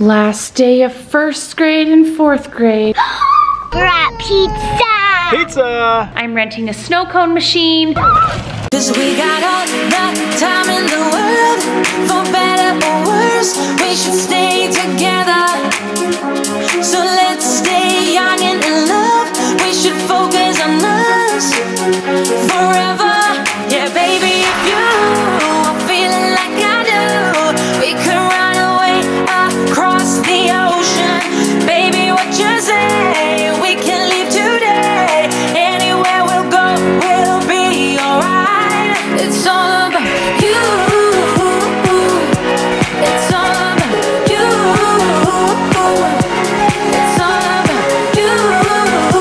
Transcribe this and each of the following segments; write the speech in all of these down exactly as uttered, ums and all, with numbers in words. Last day of first grade and fourth grade. We're at pizza! Pizza! I'm renting a snow cone machine. Cause we got all the time in the world. For better or worse, we should stay together. So let's stay young and in love. We should focus on us forever. Yeah, baby, if you are feeling like I do, we could run away across the ocean. Baby, what you say? We can leave today. Anywhere we'll go, we'll be alright. It's all about you. It's all about you. It's all about you.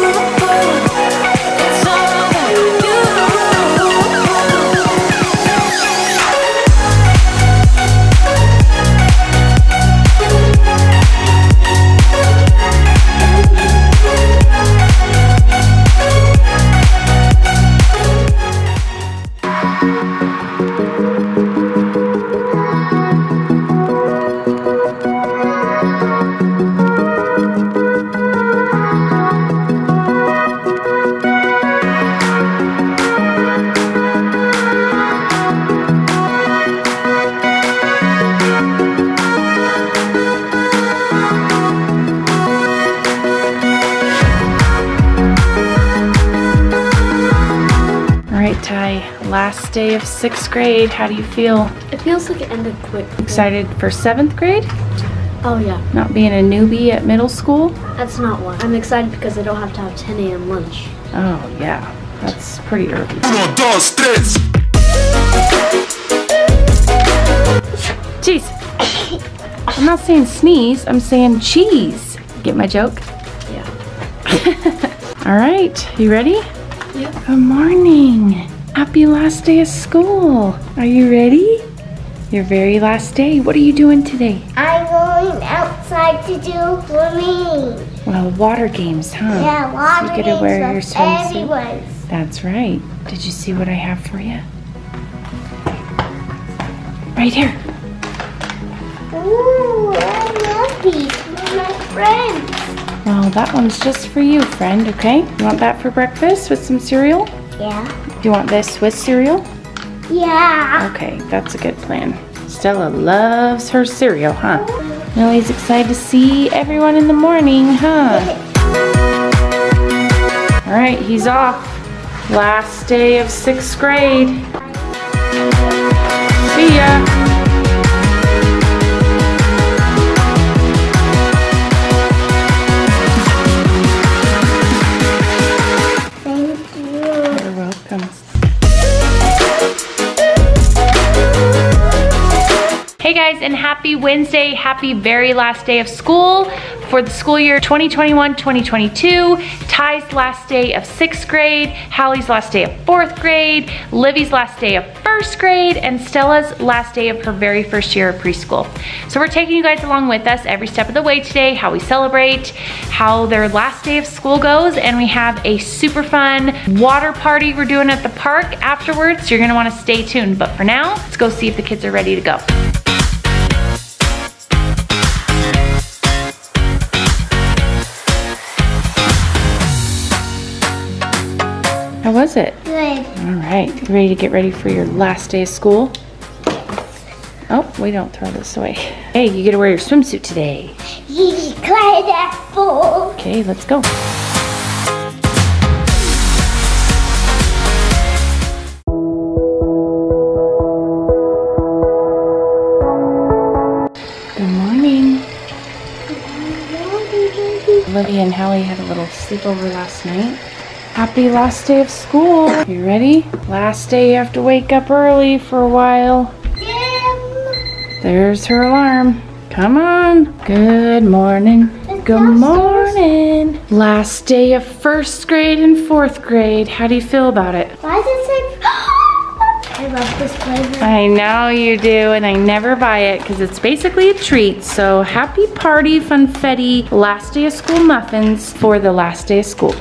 It's all about you. Last day of sixth grade. How do you feel? It feels like it ended quick. Excited for seventh grade? Oh yeah. Not being a newbie at middle school? That's not why. I'm excited because I don't have to have ten A M lunch. Oh yeah, that's pretty early. Uno, dos, tres. Jeez. I'm not saying sneeze, I'm saying cheese. Get my joke? Yeah. All right, you ready? Yeah. Good morning. Happy last day of school. Are you ready? Your very last day. What are you doing today? I'm going outside to do swimming. Well, water games, huh? Yeah, water games. You get to wear your swimsuit. That's right. Did you see what I have for you? Right here. Ooh, I love these for my friends. Well, that one's just for you, friend, okay? You want that for breakfast with some cereal? Yeah. Do you want this with cereal? Yeah. Okay, that's a good plan. Stella loves her cereal, huh? Millie's excited to see everyone in the morning, huh? All right, he's off. Last day of sixth grade. See ya. Hey guys, and happy Wednesday, happy very last day of school for the school year twenty twenty-one twenty twenty-two. Ty's last day of sixth grade, Hallie's last day of fourth grade, Livy's last day of first grade, and Stella's last day of her very first year of preschool. So we're taking you guys along with us every step of the way today, how we celebrate, how their last day of school goes, and we have a super fun water party we're doing at the park afterwards, so you're gonna wanna stay tuned. But for now, let's go see if the kids are ready to go. How was it? Good. All right, you ready to get ready for your last day of school? Oh, we don't throw this away. Hey, you get to wear your swimsuit today. He's quite a fool. Okay, let's go. Good morning. Olivia and Hallie had a little sleepover last night. Happy last day of school. You ready? Last day you have to wake up early for a while. Jim. There's her alarm. Come on. Good morning. It's Good morning. Downstairs. Last day of first grade and fourth grade. How do you feel about it? Why does it say? I love this playroom. I know you do, and I never buy it because it's basically a treat. So happy party, funfetti, last day of school muffins for the last day of school.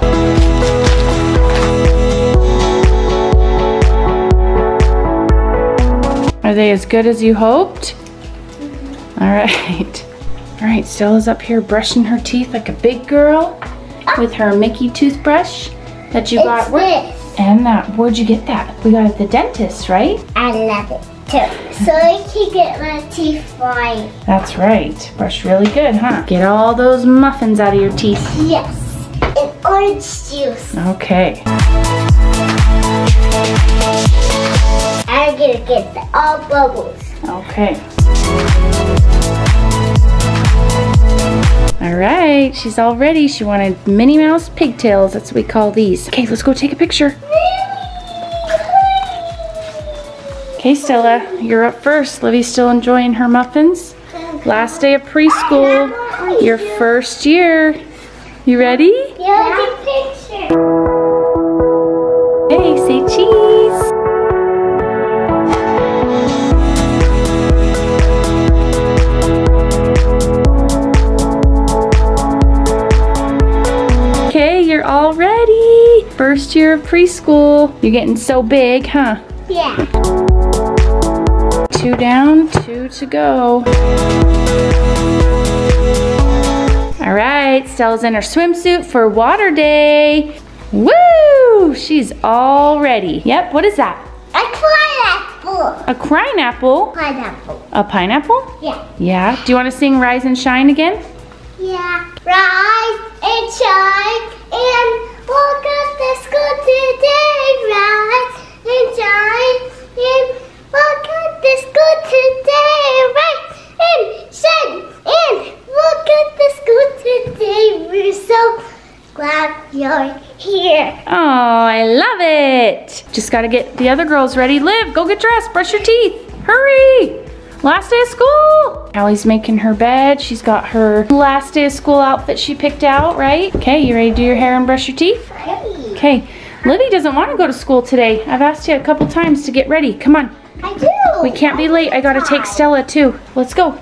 Are they as good as you hoped? Mm-hmm. All right. All right, Stella's up here brushing her teeth like a big girl with her Mickey toothbrush that you it's got. This. And that, where'd you get that? We got it at the dentist, right? I love it too. So I can get my teeth right. That's right. Brush really good, huh? Get all those muffins out of your teeth. Yes. And orange juice. Okay. I'm gonna get the, all bubbles. Okay. All right, she's all ready. She wanted Minnie Mouse pigtails. That's what we call these. Okay, let's go take a picture. Okay, Stella, you're up first. Livy's still enjoying her muffins. Last day of preschool, your first year. You ready? Yeah, take a picture. Hey, say cheese. All ready. First year of preschool. You're getting so big, huh? Yeah. Two down, two to go. All right, Stella's in her swimsuit for water day. Woo! She's all ready. Yep, what is that? A pineapple. A pineapple? Pineapple. A pineapple? Yeah. Yeah. Do you want to sing Rise and Shine again? Yeah. Rise and shine. And woke up to school today, rise and shine. And woke up to school today, rise and shine. And woke up to school today. We're so glad you're here. Oh, I love it. Just gotta get the other girls ready. Liv, go get dressed, brush your teeth, hurry. Last day of school. Allie's making her bed. She's got her last day of school outfit she picked out, right? Okay, you ready to do your hair and brush your teeth? Ready. Okay, Livy doesn't want to go to school today. I've asked you a couple times to get ready. Come on. I do. We can't be late. I gotta take Stella too. Let's go.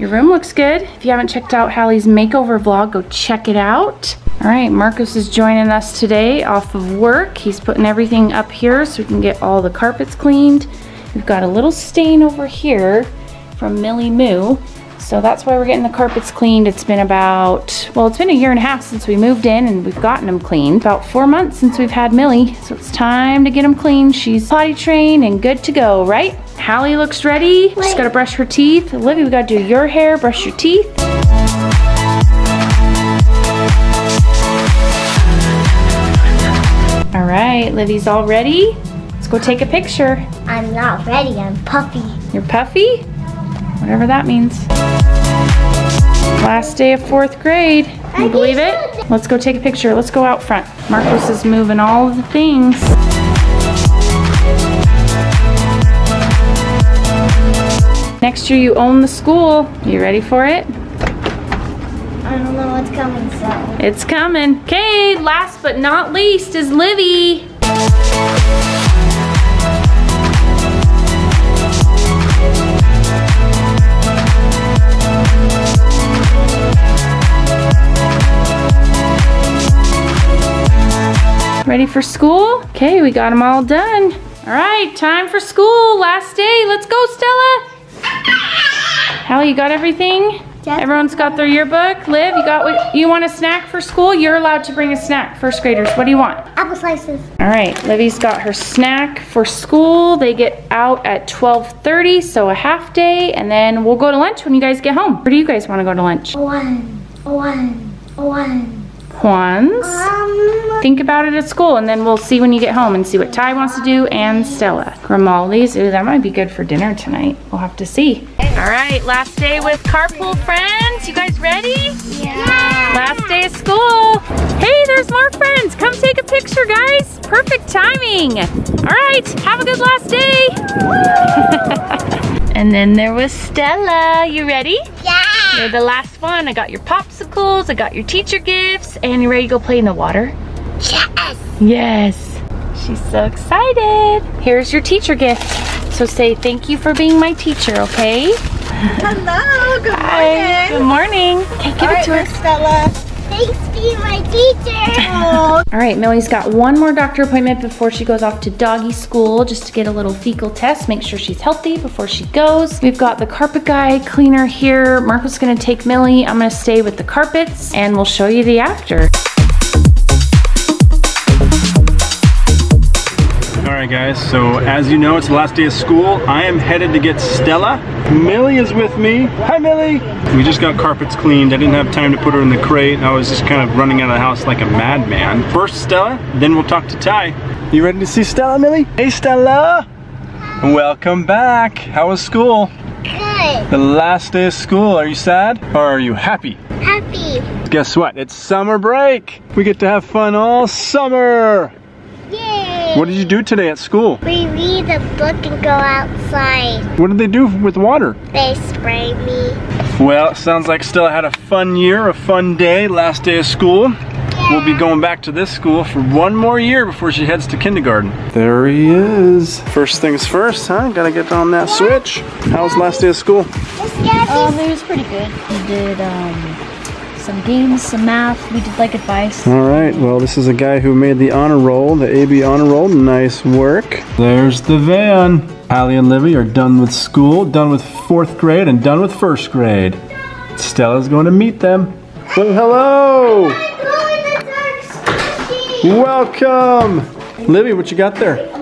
Your room looks good. If you haven't checked out Hallie's makeover vlog, go check it out. All right, Marcos is joining us today off of work. He's putting everything up here so we can get all the carpets cleaned. We've got a little stain over here from Millie Moo. So that's why we're getting the carpets cleaned. It's been about, well, it's been a year and a half since we moved in and we've gotten them cleaned. About four months since we've had Millie. So it's time to get them cleaned. She's potty trained and good to go, right? Hallie looks ready. Wait. She's gotta brush her teeth. Livy, we gotta do your hair, brush your teeth. All right, Livy's all ready. Go take a picture. I'm not ready, I'm puffy. You're puffy? Whatever that means. Last day of fourth grade. Can you believe it? Let's go take a picture. Let's go out front. Marcos is moving all of the things. Next year you own the school. You ready for it? I don't know what's coming, so. It's coming. Okay, last but not least is Livy. Ready for school? Okay, we got them all done. All right, time for school, last day. Let's go, Stella. Hallie, you got everything? Just Everyone's got their yearbook. Liv, you got what, you want a snack for school? You're allowed to bring a snack, first graders. What do you want? Apple slices. All right, Livy's got her snack for school. They get out at twelve thirty, so a half day, and then we'll go to lunch when you guys get home. Where do you guys want to go to lunch? One, one, one. Juan's. Um, Think about it at school and then we'll see when you get home and see what Ty wants to do and Stella. Grimaldi's. Ooh, that might be good for dinner tonight. We'll have to see. All right, last day with carpool friends. You guys ready? Yeah. Last day of school. Hey, there's more friends. Come take a picture, guys. Perfect timing. All right, have a good last day. And then there was Stella. You ready? Yeah. You're the last one. I got your popsicles, I got your teacher gifts, and you ready to go play in the water? Yes! Yes! She's so excited. Here's your teacher gift. So say thank you for being my teacher, okay? Hello, good morning. Hi. Good morning. Okay, give All it right, to her. Miss Stella. Thanks being my teacher. All right, Millie's got one more doctor appointment before she goes off to doggy school, just to get a little fecal test, make sure she's healthy before she goes. We've got the carpet guy cleaner here. Marco's gonna take Millie. I'm gonna stay with the carpets and we'll show you the after. Alright guys, so as you know, it's the last day of school. I am headed to get Stella. Millie is with me. Hi Millie! We just got carpets cleaned. I didn't have time to put her in the crate. I was just kind of running out of the house like a madman. First Stella, then we'll talk to Ty. You ready to see Stella, Millie? Hey Stella! Welcome back! How was school? Good. The last day of school. Are you sad? Or are you happy? Happy. Guess what? It's summer break! We get to have fun all summer! What did you do today at school? We read a book and go outside. What did they do with water? They spray me. Well, it sounds like Stella had a fun year, a fun day, last day of school. Yeah. We'll be going back to this school for one more year before she heads to kindergarten. There he is. First things first, huh? Gotta get on that yeah. switch. How was last day of school? Um, it was pretty good. We did, um... some games, some math, we did like advice. All right, well this is a guy who made the honor roll, the A B honor roll, nice work. There's the van. Hallie and Livy are done with school, done with fourth grade, and done with first grade. Stella's going to meet them. Well, hello! Welcome! Livy, what you got there? I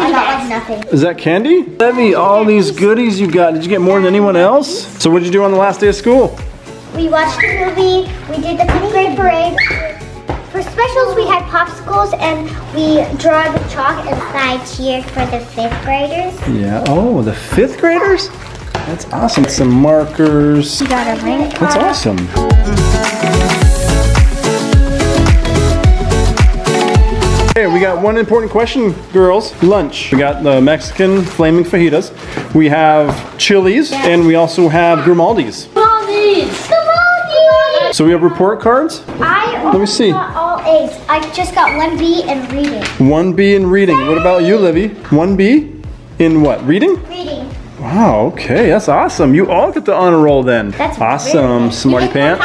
got nothing. Is that candy? Livy, all these goodies you got. Did you get more than anyone else? So what did you do on the last day of school? We watched the movie, we did the fifth grade parade. For specials, we had popsicles and we drew with chalk and I cheered for the fifth graders. Yeah, oh, the fifth graders? That's awesome. Some markers. We got a ring. That's awesome. Okay, we got one important question, girls. Lunch. We got the Mexican flaming fajitas. We have chilies and we also have Grimaldi's. So we have report cards? I Let me see. got all A's. I just got one B in reading. One B in reading. What about you, Livy? One B in what? Reading? Reading. Wow, okay, that's awesome. You all get the honor roll then. That's awesome, smarty pants.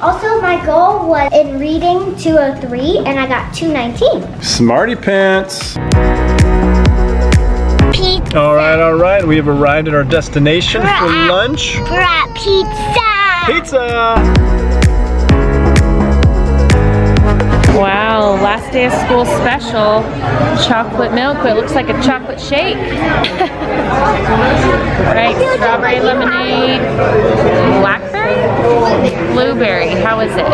Also, my goal was in reading two oh three and I got two nineteen. Smarty pants. Pizza. All right, all right. We have arrived at our destination we're for at, lunch. We're at pizza. Pizza! Wow, last day of school special. Chocolate milk, but it looks like a chocolate shake. Right, strawberry lemonade, blackberry, blueberry, how is it?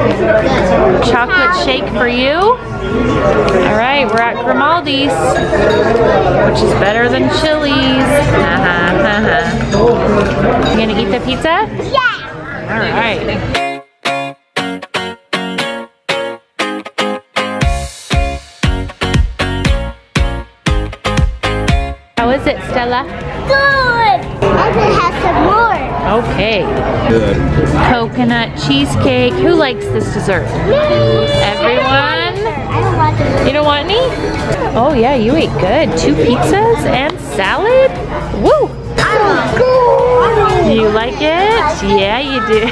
Chocolate shake for you? All right, we're at Grimaldi's, which is better than Chili's. Uh-huh, uh-huh. You gonna eat the pizza? Yeah! All right. How is it, Stella? Good! I'm gonna have some more. Okay. Good. Coconut cheesecake. Who likes this dessert? Me! Everyone? I don't want this. You don't want any? Oh yeah, you ate good. Two pizzas and salad? Woo! I'm good! Do you like it? Yeah, you do.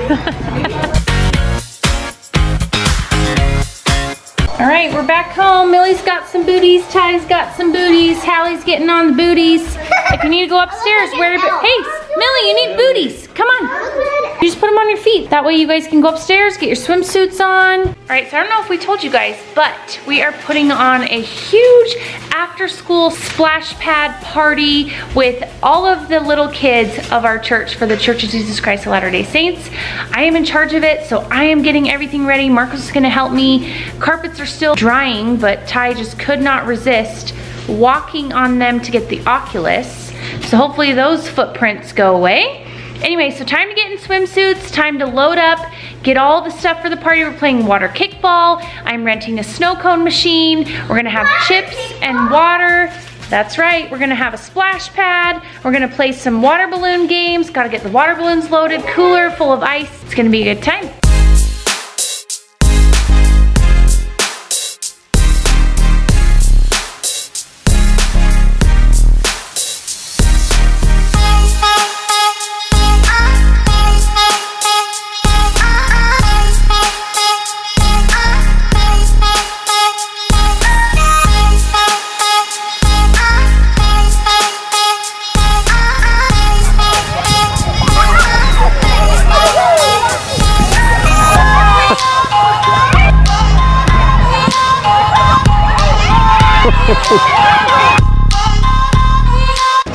All right, we're back home. Millie's got some booties. Ty's got some booties. Hallie's getting on the booties. If you need to go upstairs, wear a boot. Hey, Millie, you need booties. Come on. You just put them on your feet. That way you guys can go upstairs, get your swimsuits on. All right, so I don't know if we told you guys, but we are putting on a huge after-school splash pad party with all of the little kids of our church for the Church of Jesus Christ of Latter-day Saints. I am in charge of it, so I am getting everything ready. Marco's is gonna help me. Carpets are still drying, but Ty just could not resist walking on them to get the Oculus. So hopefully those footprints go away. Anyway, so time to get in swimsuits, time to load up, get all the stuff for the party. We're playing water kickball. I'm renting a snow cone machine. We're gonna have water chips kickball. and water. That's right, we're gonna have a splash pad. We're gonna play some water balloon games. Gotta get the water balloons loaded, cooler, full of ice. It's gonna be a good time.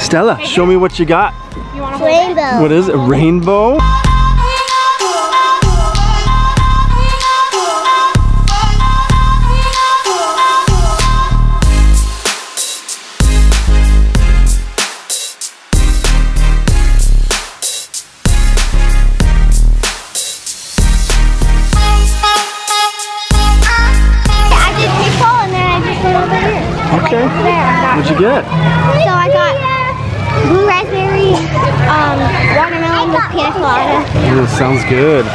Stella, right, show me what you got. You want a rainbow. What is it? Rainbow? Okay. What'd you get? So I got blue raspberry, um, watermelon with pina colada. Ooh, sounds good.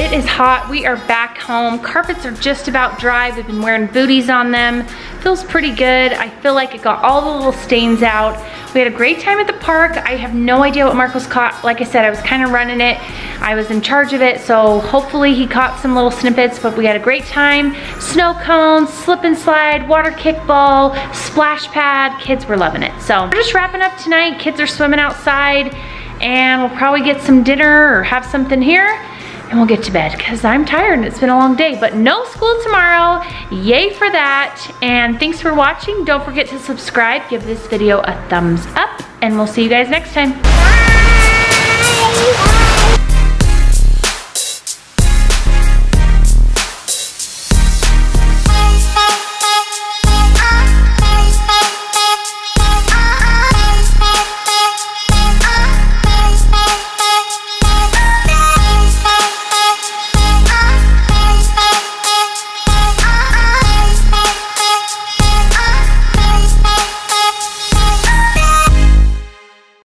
It is hot. We are back home. Carpets are just about dry. We've been wearing booties on them. Feels pretty good. I feel like it got all the little stains out. We had a great time at the park. I have no idea what Marcos caught. Like I said, I was kind of running it. I was in charge of it, so hopefully he caught some little snippets, but we had a great time. Snow cones, slip and slide, water kickball, splash pad. Kids were loving it. So we're just wrapping up tonight. Kids are swimming outside, and we'll probably get some dinner or have something here. And we'll get to bed because I'm tired and it's been a long day, but no school tomorrow. Yay for that. And thanks for watching. Don't forget to subscribe, give this video a thumbs up, and we'll see you guys next time. Bye. Bye.